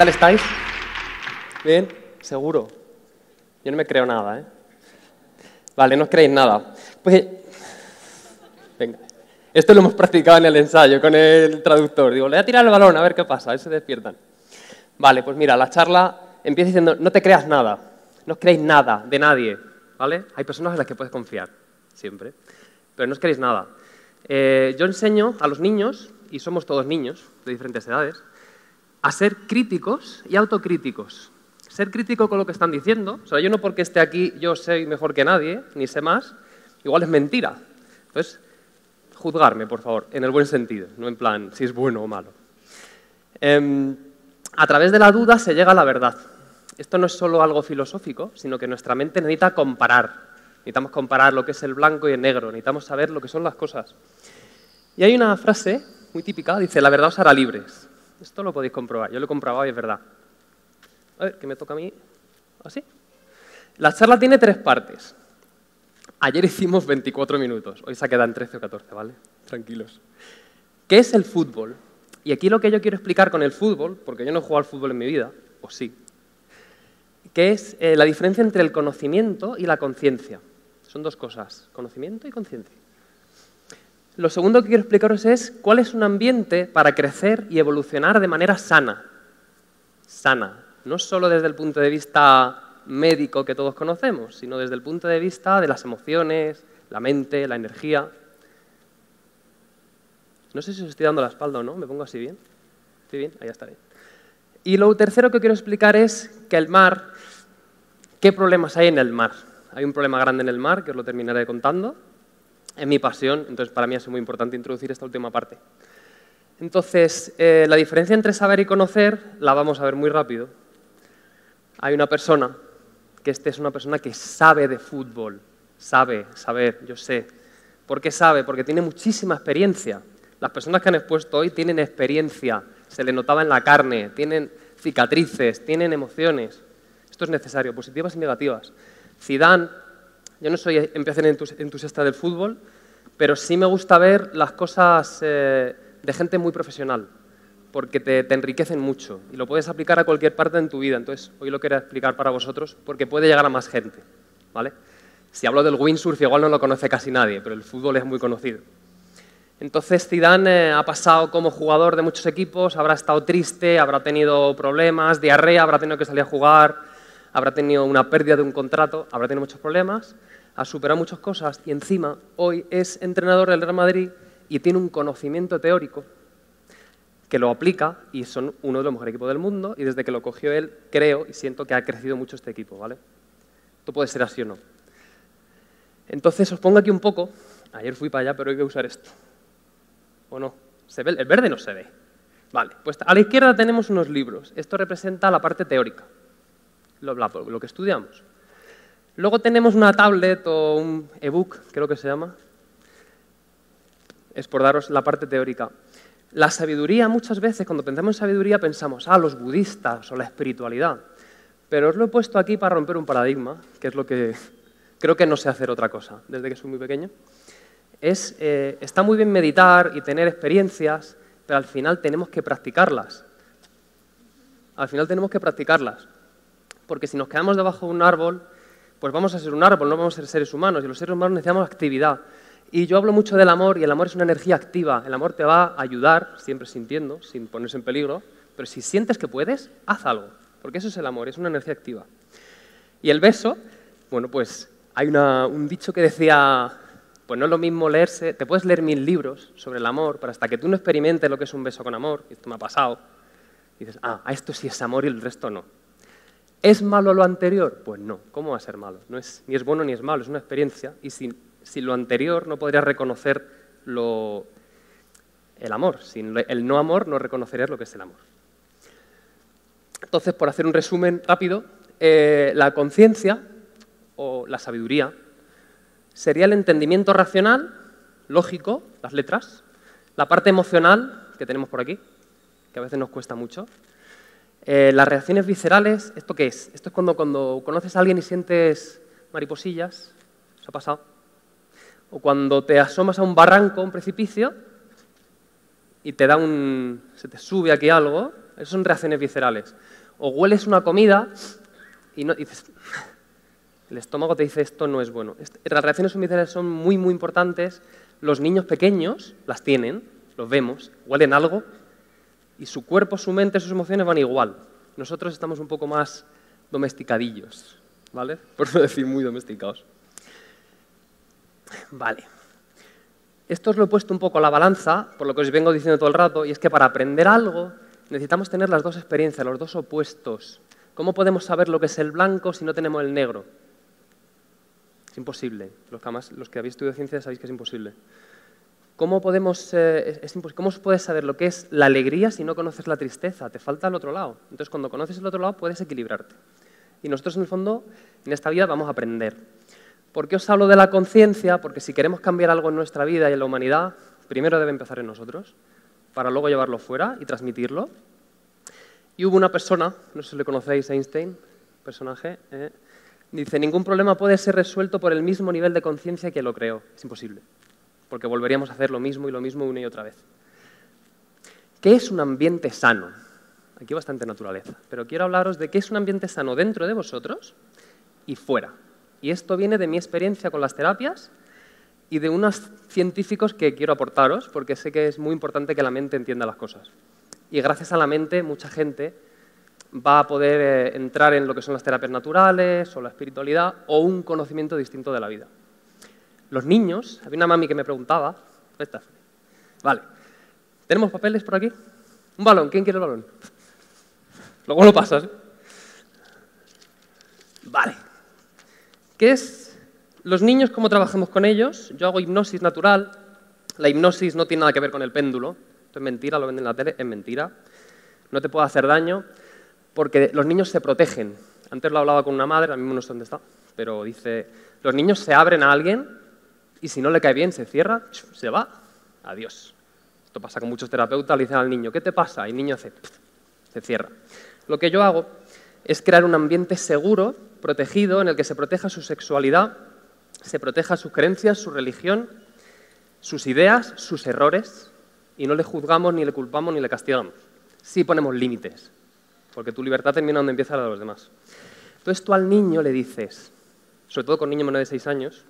tal estáis? ¿Bien? ¿Seguro? Yo no me creo nada, ¿eh? Vale, no os creéis nada. Pues, venga. Esto lo hemos practicado en el ensayo con el traductor. Digo, le voy a tirar el balón a ver qué pasa, a ver si se despiertan. Vale, pues mira, la charla empieza diciendo, no te creas nada, no os creéis nada de nadie, ¿vale? Hay personas en las que puedes confiar, siempre, pero no os creéis nada. Yo enseño a los niños, y somos todos niños de diferentes edades, a ser críticos y autocríticos. Ser crítico con lo que están diciendo, o sea, yo no porque esté aquí yo soy mejor que nadie, ni sé más, igual es mentira. Entonces, juzgarme, por favor, en el buen sentido, no en plan si es bueno o malo. A través de la duda se llega a la verdad. Esto no es solo algo filosófico, sino que nuestra mente necesita comparar. Necesitamos comparar lo que es el blanco y el negro, necesitamos saber lo que son las cosas. Y hay una frase muy típica, dice, la verdad os hará libres. Esto lo podéis comprobar, yo lo he comprobado y es verdad. A ver, ¿qué me toca a mí? ¿Así? La charla tiene 3 partes. Ayer hicimos 24 minutos, hoy se quedan 13 o 14, ¿vale? Tranquilos. ¿Qué es el fútbol? Y aquí lo que yo quiero explicar con el fútbol, porque yo no he jugado al fútbol en mi vida, o sí, que es la diferencia entre el conocimiento y la conciencia. Son 2 cosas, conocimiento y conciencia. Lo segundo que quiero explicaros es cuál es un ambiente para crecer y evolucionar de manera sana. Sana, no solo desde el punto de vista médico que todos conocemos, sino desde el punto de vista de las emociones, la mente, la energía. No sé si os estoy dando la espalda o no, me pongo así bien. ¿Estoy bien? Ahí está bien. Y lo tercero que quiero explicar es que el mar, ¿qué problemas hay en el mar? Hay un problema grande en el mar, que os lo terminaré contando. Es mi pasión, entonces para mí es muy importante introducir esta última parte. Entonces, la diferencia entre saber y conocer la vamos a ver muy rápido. Hay una persona, que es una persona que sabe de fútbol. Sabe, saber, yo sé. ¿Por qué sabe? Porque tiene muchísima experiencia. Las personas que han expuesto hoy tienen experiencia, se le notaba en la carne, tienen cicatrices, tienen emociones. Esto es necesario, positivas y negativas. Zidane, yo no soy entusiasta del fútbol, pero sí me gusta ver las cosas de gente muy profesional, porque te enriquecen mucho y lo puedes aplicar a cualquier parte en tu vida. Entonces, hoy lo quería explicar para vosotros porque puede llegar a más gente, ¿vale? Si hablo del windsurf, igual no lo conoce casi nadie, pero el fútbol es muy conocido. Entonces, Zidane ha pasado como jugador de muchos equipos, habrá estado triste, habrá tenido problemas, diarrea, habrá tenido que salir a jugar, habrá tenido una pérdida de un contrato, habrá tenido muchos problemas, ha superado muchas cosas y encima hoy es entrenador del Real Madrid y tiene un conocimiento teórico que lo aplica y son uno de los mejores equipos del mundo y desde que lo cogió él creo y siento que ha crecido mucho este equipo, ¿vale? Esto puede ser así o no. Entonces, os pongo aquí un poco, ayer fui para allá pero hay que usar esto. ¿O no? ¿Se ve? El verde no se ve. Vale, pues a la izquierda tenemos unos libros. Esto representa la parte teórica, lo que estudiamos. Luego tenemos una tablet o un ebook, creo que se llama. Es por daros la parte teórica. La sabiduría, muchas veces, cuando pensamos en sabiduría, pensamos, los budistas o la espiritualidad. Pero os lo he puesto aquí para romper un paradigma, que es lo que creo que no sé hacer otra cosa desde que soy muy pequeño. Está muy bien meditar y tener experiencias, pero al final tenemos que practicarlas. Al final tenemos que practicarlas. Porque si nos quedamos debajo de un árbol, pues vamos a ser un árbol, no vamos a ser seres humanos. Y los seres humanos necesitamos actividad. Y yo hablo mucho del amor, y el amor es una energía activa. El amor te va a ayudar, siempre sintiendo, sin ponerse en peligro. Pero si sientes que puedes, haz algo. Porque eso es el amor, es una energía activa. Y el beso, bueno, pues hay un dicho que decía... Pues no es lo mismo leerse, te puedes leer 1000 libros sobre el amor, pero hasta que tú no experimentes lo que es un beso con amor, y esto me ha pasado, y dices, a esto sí es amor y el resto no. ¿Es malo lo anterior? Pues no, ¿cómo va a ser malo? No es, ni es bueno ni es malo, es una experiencia, y sin lo anterior no podrías reconocer el amor, sin el no amor no reconocerías lo que es el amor. Entonces, por hacer un resumen rápido, la conciencia o la sabiduría, sería el entendimiento racional, lógico, las letras, la parte emocional, que tenemos por aquí, que a veces nos cuesta mucho, las reacciones viscerales, ¿esto qué es? Esto es cuando conoces a alguien y sientes mariposillas, ¿os ha pasado? O cuando te asomas a un barranco, a un precipicio, y se te sube aquí algo, Esas son reacciones viscerales. O hueles una comida y no dices... El estómago te dice, esto no es bueno. Las reacciones viscerales son muy, muy importantes. Los niños pequeños las tienen, los vemos, huelen algo y su cuerpo, su mente, sus emociones van igual. Nosotros estamos un poco más domesticadillos, ¿vale? Por no decir muy domesticados. Vale. Esto os lo he puesto un poco a la balanza, por lo que os vengo diciendo todo el rato, y es que para aprender algo necesitamos tener las dos experiencias, los dos opuestos. ¿Cómo podemos saber lo que es el blanco si no tenemos el negro? Es imposible. Los que habéis estudiado ciencias sabéis que es imposible. ¿Cómo puedes saber lo que es la alegría si no conoces la tristeza? Te falta el otro lado. Entonces, cuando conoces el otro lado, puedes equilibrarte. Y nosotros, en el fondo, en esta vida vamos a aprender. ¿Por qué os hablo de la conciencia? Porque si queremos cambiar algo en nuestra vida y en la humanidad, primero debe empezar en nosotros, para luego llevarlo fuera y transmitirlo. Y hubo una persona, no sé si le conocéis, Einstein, personaje, dice, ningún problema puede ser resuelto por el mismo nivel de conciencia que lo creó. Es imposible, porque volveríamos a hacer lo mismo una y otra vez. ¿Qué es un ambiente sano? Aquí bastante naturaleza, pero quiero hablaros de qué es un ambiente sano dentro de vosotros y fuera. Y esto viene de mi experiencia con las terapias y de unos científicos que quiero aportaros, porque sé que es muy importante que la mente entienda las cosas. Y gracias a la mente, mucha gente va a poder entrar en lo que son las terapias naturales o la espiritualidad o un conocimiento distinto de la vida. Los niños, había una mami que me preguntaba, ¿esta? Vale, ¿tenemos papeles por aquí? Un balón, ¿quién quiere el balón? Luego lo pasas. Vale. ¿Qué es? Los niños, ¿cómo trabajamos con ellos? Yo hago hipnosis natural. La hipnosis no tiene nada que ver con el péndulo. Esto es mentira, lo venden en la tele, es mentira. No te puede hacer daño porque los niños se protegen. Antes lo hablaba con una madre, ahora mismo no sé dónde está, pero dice, los niños se abren a alguien y si no le cae bien, se cierra, se va, adiós. Esto pasa con muchos terapeutas, le dicen al niño, ¿qué te pasa? Y el niño hace, se cierra. Lo que yo hago es crear un ambiente seguro, protegido, en el que se proteja su sexualidad, se proteja sus creencias, su religión, sus ideas, sus errores, y no le juzgamos, ni le culpamos, ni le castigamos. Sí ponemos límites, porque tu libertad termina donde empieza la de los demás. Entonces tú al niño le dices, sobre todo con niños menores de 6 años,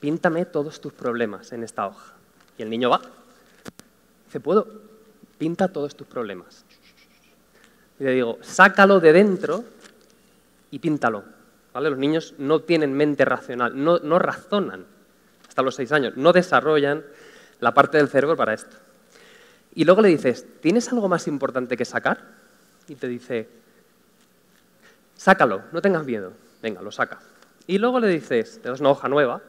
píntame todos tus problemas en esta hoja. Y el niño va, dice, ¿puedo? Pinta todos tus problemas. Y le digo, sácalo de dentro y píntalo. ¿Vale? Los niños no tienen mente racional, no razonan hasta los 6 años, no desarrollan la parte del cerebro para esto. Y luego le dices, ¿tienes algo más importante que sacar? Y te dice, sácalo, no tengas miedo. Venga, lo saca. Y luego le dices, te das una hoja nueva,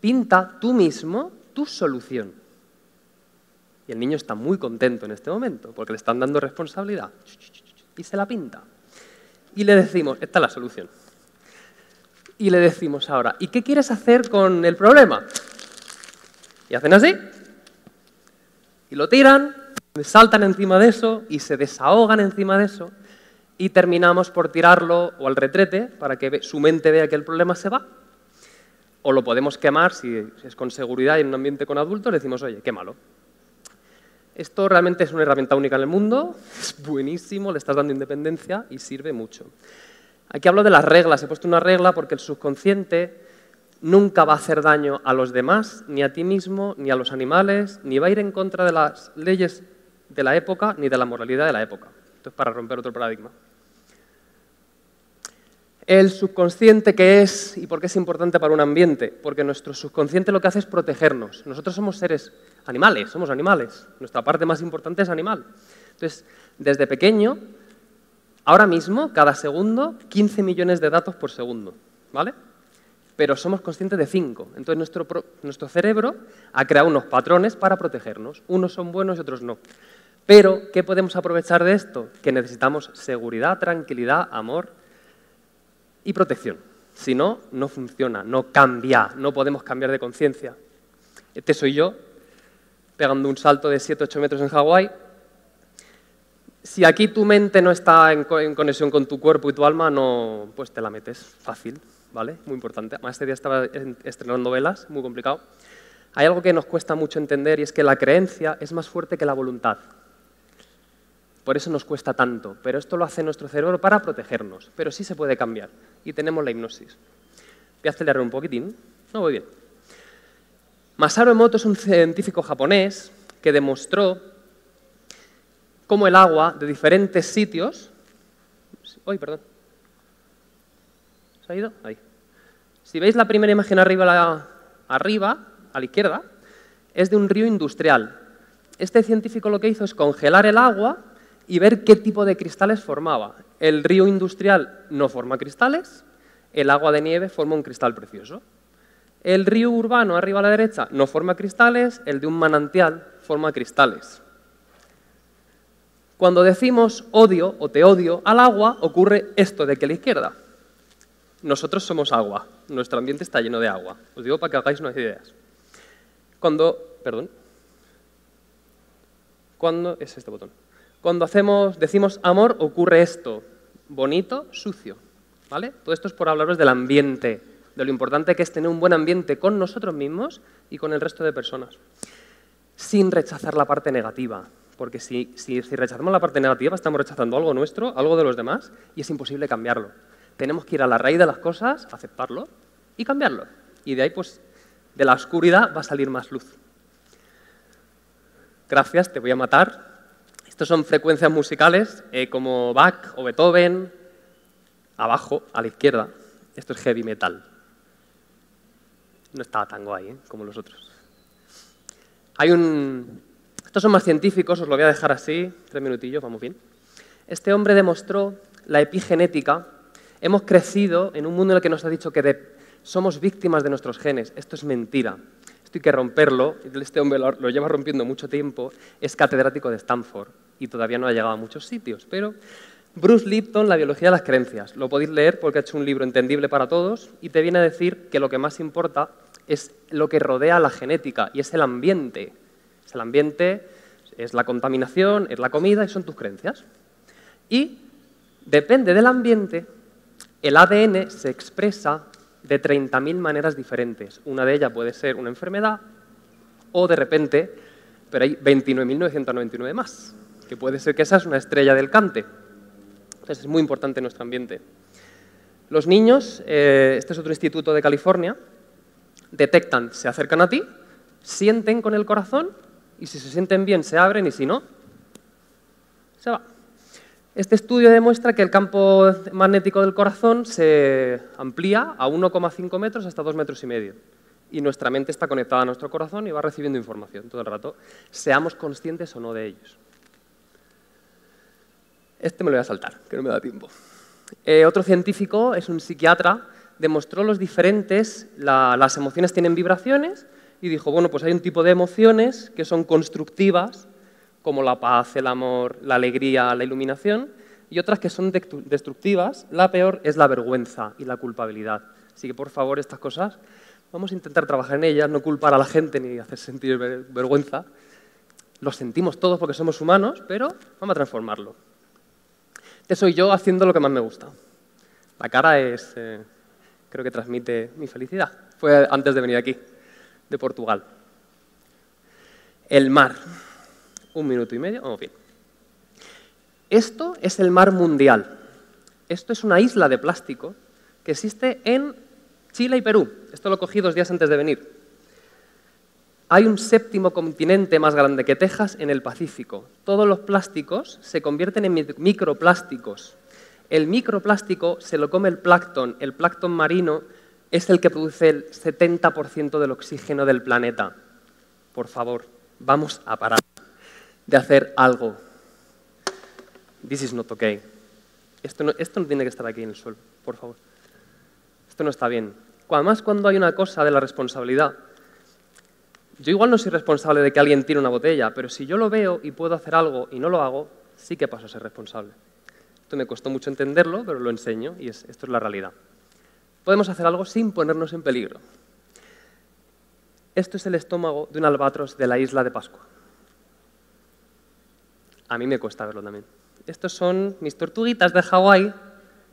pinta tú mismo tu solución. Y el niño está muy contento en este momento, porque le están dando responsabilidad. Y se la pinta. Y le decimos, esta es la solución. Y le decimos ahora, ¿y qué quieres hacer con el problema? Y hacen así. Y lo tiran, saltan encima de eso y se desahogan encima de eso. Y terminamos por tirarlo o al retrete para que su mente vea que el problema se va. O lo podemos quemar, si es con seguridad y en un ambiente con adultos, le decimos, oye, quémalo. Esto realmente es una herramienta única en el mundo, es buenísimo, le estás dando independencia y sirve mucho. Aquí hablo de las reglas, he puesto una regla porque el subconsciente nunca va a hacer daño a los demás, ni a ti mismo, ni a los animales, ni va a ir en contra de las leyes de la época, ni de la moralidad de la época. Esto es para romper otro paradigma. El subconsciente, ¿qué es y por qué es importante para un ambiente? Porque nuestro subconsciente lo que hace es protegernos. Nosotros somos seres animales, somos animales. Nuestra parte más importante es animal. Entonces, desde pequeño, ahora mismo, cada segundo, 15 millones de datos por segundo, ¿vale? Pero somos conscientes de 5. Entonces, nuestro cerebro ha creado unos patrones para protegernos. Unos son buenos y otros no. Pero, ¿qué podemos aprovechar de esto? Que necesitamos seguridad, tranquilidad, amor y protección. Si no, no funciona, no cambia, no podemos cambiar de conciencia. Este soy yo, pegando un salto de 7-8 metros en Hawái. Si aquí tu mente no está en conexión con tu cuerpo y tu alma, no, pues te la metes, fácil, ¿vale? Muy importante. Además, este día estaba estrenando velas, muy complicado. hay algo que nos cuesta mucho entender y es que la creencia es más fuerte que la voluntad. Por eso nos cuesta tanto, pero esto lo hace nuestro cerebro para protegernos, pero sí se puede cambiar y tenemos la hipnosis. Voy a acelerar un poquitín, no voy bien. Masaru Emoto es un científico japonés que demostró cómo el agua de diferentes sitios... ¡Uy, perdón! ¿Se ha ido? Ahí. Si veis la primera imagen arriba, a la izquierda, es de un río industrial. Este científico lo que hizo es congelar el agua y ver qué tipo de cristales formaba. El río industrial no forma cristales, el agua de nieve forma un cristal precioso. El río urbano, arriba a la derecha, no forma cristales, el de un manantial forma cristales. Cuando decimos odio o te odio al agua, ocurre esto de que a la izquierda. Nosotros somos agua, nuestro ambiente está lleno de agua. Os digo para que hagáis unas ideas. Cuando decimos amor, ocurre esto. Bonito, sucio. ¿Vale? Todo esto es por hablaros del ambiente, de lo importante que es tener un buen ambiente con nosotros mismos y con el resto de personas. Sin rechazar la parte negativa. Porque si rechazamos la parte negativa, estamos rechazando algo nuestro, algo de los demás, y es imposible cambiarlo. Tenemos que ir a la raíz de las cosas, aceptarlo y cambiarlo. Y de ahí, pues, de la oscuridad va a salir más luz. Gracias, te voy a matar. Estos son frecuencias musicales como Bach o Beethoven. Abajo, a la izquierda, esto es heavy metal. No estaba tango ahí, como los otros. Estos son más científicos, os lo voy a dejar así, 3 minutillos, vamos bien. Este hombre demostró la epigenética. Hemos crecido en un mundo en el que nos ha dicho que somos víctimas de nuestros genes. Esto es mentira. Esto hay que romperlo. Este hombre lo lleva rompiendo mucho tiempo. Es catedrático de Stanford y todavía no ha llegado a muchos sitios. Pero Bruce Lipton, La biología de las creencias. Lo podéis leer porque ha hecho un libro entendible para todos y te viene a decir que lo que más importa es lo que rodea la genética y es el ambiente. Es el ambiente, es la contaminación, es la comida y son tus creencias. Y depende del ambiente... El ADN se expresa de 30.000 maneras diferentes. Una de ellas puede ser una enfermedad o, de repente, pero hay 29.999 más, que puede ser que esa es una estrella del Cante. Entonces, es muy importante nuestro ambiente. Los niños, este es otro instituto de California, detectan, se acercan a ti, sienten con el corazón y si se sienten bien se abren y si no, se va. Este estudio demuestra que el campo magnético del corazón se amplía a 1,5 metros hasta 2,5 metros. Y nuestra mente está conectada a nuestro corazón y va recibiendo información todo el rato, seamos conscientes o no de ellos. Este me lo voy a saltar, que no me da tiempo. Otro científico, es un psiquiatra, demostró los diferentes, las emociones tienen vibraciones y dijo, bueno, pues hay un tipo de emociones que son constructivas, como la paz, el amor, la alegría, la iluminación, y otras que son destructivas. La peor es la vergüenza y la culpabilidad. Así que, por favor, estas cosas, vamos a intentar trabajar en ellas, no culpar a la gente ni hacer sentir vergüenza. Lo sentimos todos porque somos humanos, pero vamos a transformarlo. Este soy yo haciendo lo que más me gusta. La cara es, creo que transmite mi felicidad. Fue antes de venir aquí, de Portugal. El mar. 1 minuto y medio, vamos bien. Esto es el mar mundial. Esto es una isla de plástico que existe en Chile y Perú. Esto lo cogí 2 días antes de venir. Hay un 7º continente más grande que Texas en el Pacífico. Todos los plásticos se convierten en microplásticos. El microplástico se lo come el plancton. El plancton marino es el que produce el 70% del oxígeno del planeta. Por favor, vamos a parar de hacer algo. This is not okay. Esto no tiene que estar aquí en el suelo, por favor. Esto no está bien. Además, cuando hay una cosa de la responsabilidad, yo igual no soy responsable de que alguien tire una botella, pero si yo lo veo y puedo hacer algo y no lo hago, sí que paso a ser responsable. Esto me costó mucho entenderlo, pero lo enseño y esto es la realidad. Podemos hacer algo sin ponernos en peligro. Esto es el estómago de un albatros de la isla de Pascua. A mí me cuesta verlo también. Estos son mis tortuguitas de Hawái,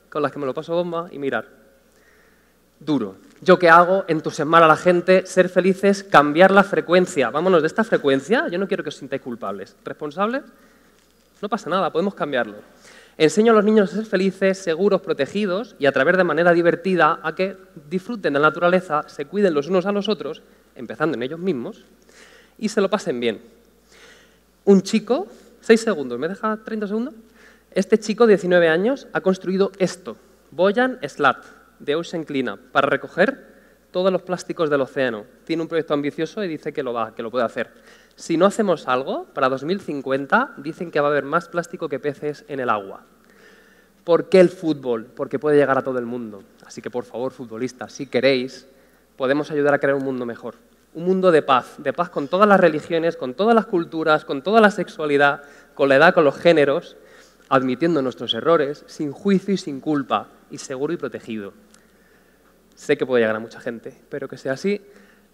con las que me lo paso bomba, y mirar. duro. ¿Yo qué hago? Entusiasmar a la gente, ser felices, cambiar la frecuencia. Vámonos de esta frecuencia, yo no quiero que os sintáis culpables. ¿Responsables? No pasa nada, podemos cambiarlo. Enseño a los niños a ser felices, seguros, protegidos y a través de manera divertida a que disfruten de la naturaleza, se cuiden los unos a los otros, empezando en ellos mismos, y se lo pasen bien. Un chico, 6 segundos, ¿me deja 30 segundos? Este chico, 19 años, ha construido esto, Boyan Slat, de Ocean Cleanup, para recoger todos los plásticos del océano. Tiene un proyecto ambicioso y dice que lo puede hacer. Si no hacemos algo, para 2050 dicen que va a haber más plástico que peces en el agua. ¿Por qué el fútbol? Porque puede llegar a todo el mundo. Así que, por favor, futbolistas, si queréis, podemos ayudar a crear un mundo mejor. Un mundo de paz con todas las religiones, con todas las culturas, con toda la sexualidad, con la edad, con los géneros, admitiendo nuestros errores, sin juicio y sin culpa, y seguro y protegido. Sé que puede llegar a mucha gente, pero que sea así,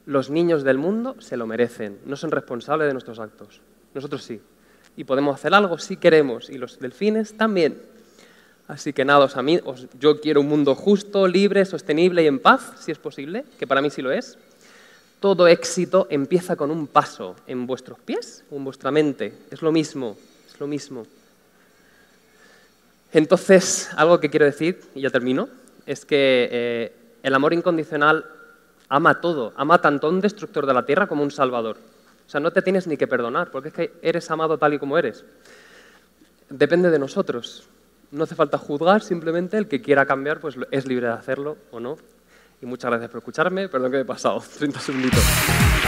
los niños del mundo se lo merecen, no son responsables de nuestros actos. Nosotros sí, y podemos hacer algo si queremos, y los delfines también. Así que nada, yo quiero un mundo justo, libre, sostenible y en paz, si es posible, que para mí sí lo es. Todo éxito empieza con un paso en vuestros pies o en vuestra mente, es lo mismo, es lo mismo. Entonces, algo que quiero decir, y ya termino, es que el amor incondicional ama todo, ama tanto a un destructor de la tierra como a un salvador. O sea, no te tienes ni que perdonar, porque es que eres amado tal y como eres. Depende de nosotros. No hace falta juzgar, simplemente el que quiera cambiar pues es libre de hacerlo o no. Y muchas gracias por escucharme, perdón que me he pasado, 30 segunditos.